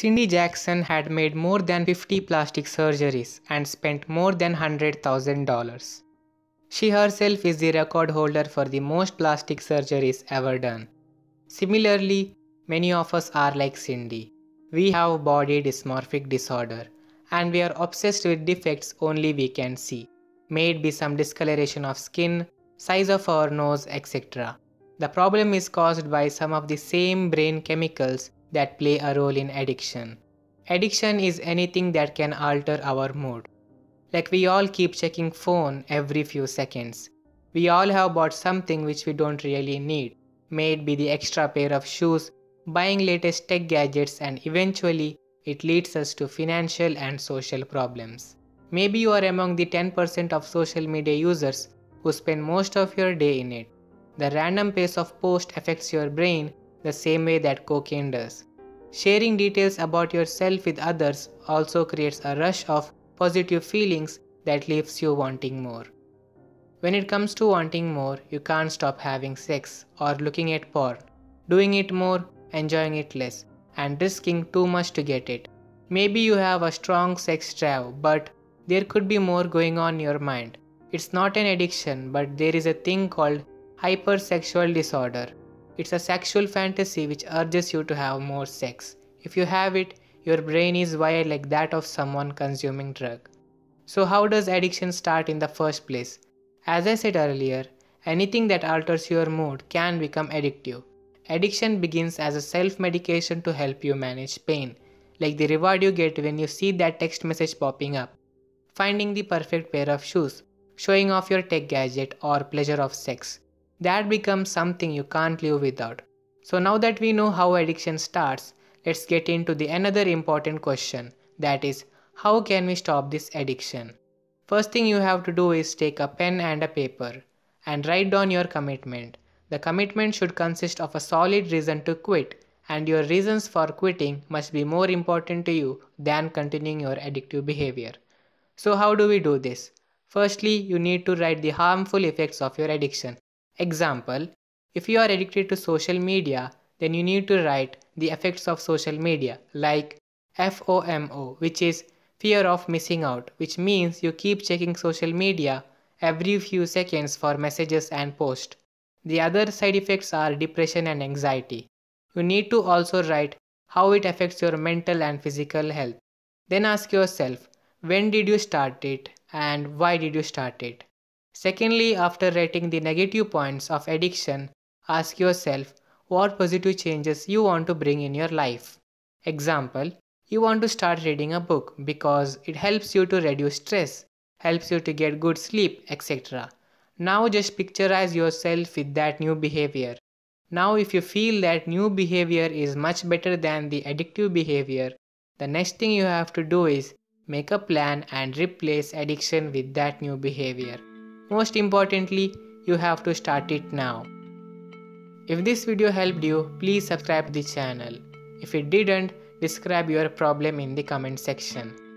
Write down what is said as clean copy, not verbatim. Cindy Jackson had made more than 50 plastic surgeries and spent more than $100,000. She herself is the record holder for the most plastic surgeries ever done. Similarly, many of us are like Cindy. We have body dysmorphic disorder and we are obsessed with defects only we can see. May it be some discoloration of skin, size of our nose, etc. The problem is caused by some of the same brain chemicals that play a role in addiction. Addiction is anything that can alter our mood. Like we all keep checking phone every few seconds. We all have bought something which we don't really need. May it be the extra pair of shoes, buying latest tech gadgets, and eventually it leads us to financial and social problems. Maybe you are among the 10% of social media users who spend most of your day in it. The random pace of post affects your brain the same way that cocaine does. Sharing details about yourself with others also creates a rush of positive feelings that leaves you wanting more. When it comes to wanting more, you can't stop having sex or looking at porn, doing it more, enjoying it less, and risking too much to get it. Maybe you have a strong sex drive, but there could be more going on in your mind. It's not an addiction, but there is a thing called hypersexual disorder. It's a sexual fantasy which urges you to have more sex. If you have it, your brain is wired like that of someone consuming drug. So how does addiction start in the first place? As I said earlier, anything that alters your mood can become addictive. Addiction begins as a self-medication to help you manage pain, like the reward you get when you see that text message popping up, finding the perfect pair of shoes, showing off your tech gadget, or pleasure of sex. That becomes something you can't live without. So now that we know how addiction starts, let's get into the another important question, that is, how can we stop this addiction? First thing you have to do is take a pen and a paper and write down your commitment. The commitment should consist of a solid reason to quit, and your reasons for quitting must be more important to you than continuing your addictive behavior. So how do we do this? Firstly, you need to write the harmful effects of your addiction. Example, if you are addicted to social media, then you need to write the effects of social media, like FOMO, which is fear of missing out, which means you keep checking social media every few seconds for messages and posts. The other side effects are depression and anxiety. You need to also write how it affects your mental and physical health. Then ask yourself, when did you start it and why did you start it? Secondly, after writing the negative points of addiction, ask yourself what positive changes you want to bring in your life. Example, you want to start reading a book because it helps you to reduce stress, helps you to get good sleep, etc. Now just picturize yourself with that new behavior. Now if you feel that new behavior is much better than the addictive behavior, the next thing you have to do is make a plan and replace addiction with that new behavior. Most importantly, you have to start it now. If this video helped you, please subscribe to the channel. If it didn't, describe your problem in the comment section.